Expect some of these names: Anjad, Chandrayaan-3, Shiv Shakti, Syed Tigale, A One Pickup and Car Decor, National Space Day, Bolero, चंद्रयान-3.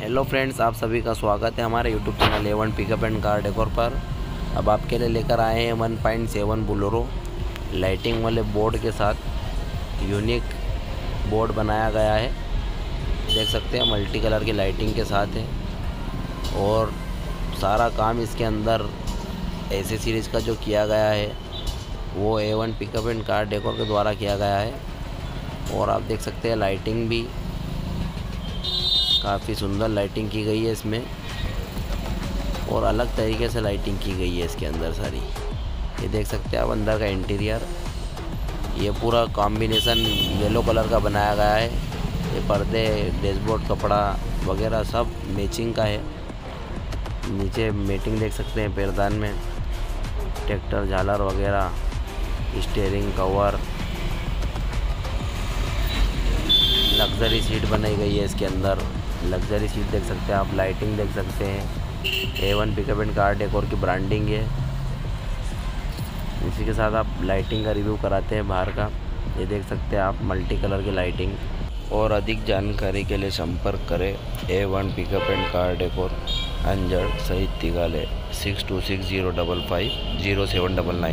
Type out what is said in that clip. Hello friends, आप सभी का स्वागत है हमारे YouTube channel A one pickup and car decor पर। अब आपके लिए लेकर आए हैं 1.7 बोलेरो लाइटिंग वाले बोर्ड के साथ यूनिक बोर्ड बनाया गया है। देख सकते हैं मल्टी कलर की लाइटिंग के साथ है और सारा काम इसके अंदर ऐसे सीरीज का जो किया गया है वो A1 pickup and car decor के द्वारा किया गया है। और आप देख सकते हैं लाइटिंग भी काफ़ी सुंदर लाइटिंग की गई है इसमें और अलग तरीके से लाइटिंग की गई है इसके अंदर सारी। ये देख सकते हैं आप अंदर का इंटीरियर, ये पूरा कॉम्बिनेशन येलो कलर का बनाया गया है। ये पर्दे, डैशबोर्ड, कपड़ा वगैरह सब मैचिंग का है। नीचे मैटिंग देख सकते हैं पैरदान में, ट्रैक्टर झालर वगैरह, स्टीयरिंग कवर, लग्जरी सीट बनाई गई है इसके अंदर। लग्जरी सीट देख सकते हैं आप, लाइटिंग देख सकते हैं। A1 pickup and car decor की ब्रांडिंग है। इसी के साथ आप लाइटिंग का रिव्यू कराते हैं बाहर का। ये देख सकते हैं आप मल्टी कलर की लाइटिंग। और अधिक जानकारी के लिए संपर्क करें A1 pickup and car decor, Anjad, शहीद तिगाले, 6260550799।